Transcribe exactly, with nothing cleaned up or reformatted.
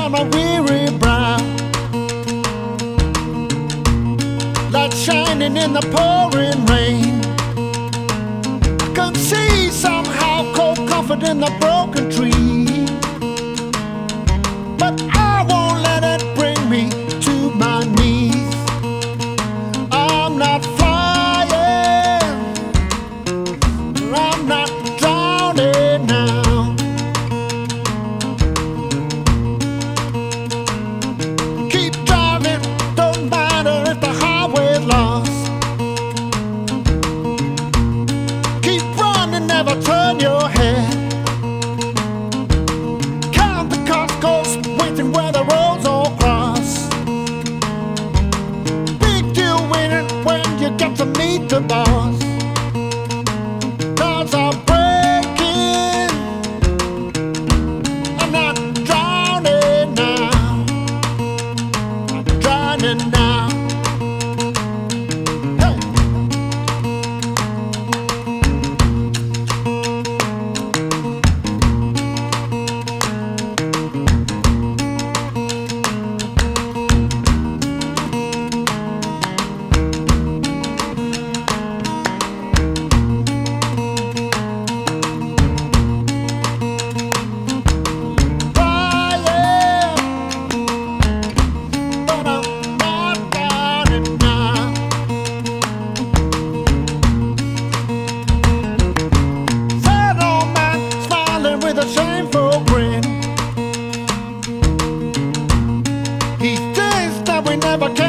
On my weary brow, light shining in the pouring rain. I could see somehow cold comfort in the broken tree, but I won't let it bring me to my knees. I'm not flying, I'm not drowning now. Never turn your head, count the cost, goes waiting where the roads all cross. Big deal winning when you get to meet the boss. Cars are breaking, I'm not drowning now, I'm drowning now. Never can.